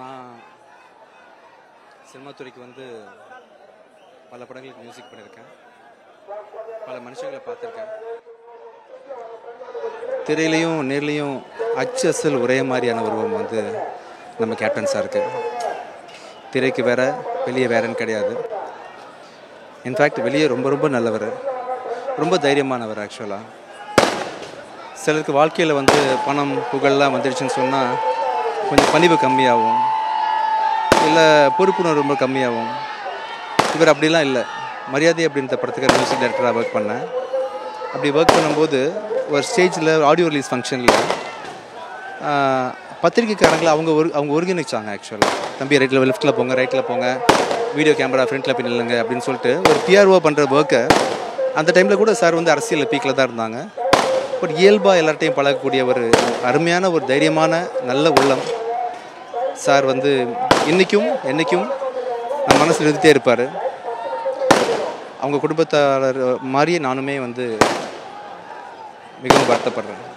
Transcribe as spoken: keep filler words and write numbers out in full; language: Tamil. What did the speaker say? நான் சினிமாத்துறைக்கு வந்து பல படங்களுக்கு மியூசிக் பண்ணியிருக்கேன், பல மனுஷங்களை பார்த்துருக்கேன். திரையிலையும் நேர்லையும் அச்சு அசல் ஒரே மாதிரியான உருவம் வந்து நம்ம கேப்டன் சாருக்கு. திரைக்கு வேற வெளியே வேறன்னு கிடையாது. இன்ஃபேக்ட் வெளியே ரொம்ப ரொம்ப நல்லவர், ரொம்ப தைரியமானவர். ஆக்சுவலாக சிலருக்கு வாழ்க்கையில் வந்து பணம் புகழெலாம் வந்துடுச்சுன்னு சொன்னால் கொஞ்சம் பணிவு கம்மியாகும், இல்லை பொறுப்புணர்வு ரொம்ப கம்மியாகும். இவர் அப்படிலாம் இல்லை. மரியாதை அப்படின்ற படத்துக்கு மியூசிக் டைரக்டராக ஒர்க் பண்ணேன். அப்படி ஒர்க் பண்ணும்போது ஒரு ஸ்டேஜில் ஆடியோ ரிலீஸ் ஃபங்க்ஷனில் பத்திரிக்கைக்காரங்களை அவங்க ஒரு அவங்க ஒருங்கிணைச்சாங்க. ஆக்சுவலாக தம்பி ரைட்டில் லெஃப்ட்டில் போங்க, ரைட்டில் போங்க, வீடியோ கேமரா ஃப்ரண்ட்டில் போய் நில்லுங்க அப்படின்னு சொல்லிட்டு ஒரு பிஆர்ஓ பண்ணுற ஒர்க்கை. அந்த டைமில் கூட சார் வந்து அரசியல் பீக்கில் தான் இருந்தாங்க. பட் இயல்பாக எல்லார்ட்டையும் பழகக்கூடிய ஒரு அருமையான ஒரு தைரியமான நல்ல உள்ளம் சார் வந்து இன்றைக்கும் என்றைக்கும் நம்ம மனசில் இருந்துகிட்டே இருப்பார். அவங்க குடும்பத்தாளர் மாதிரியே நானுமே வந்து மிகவும் வருத்தப்படுறேன்.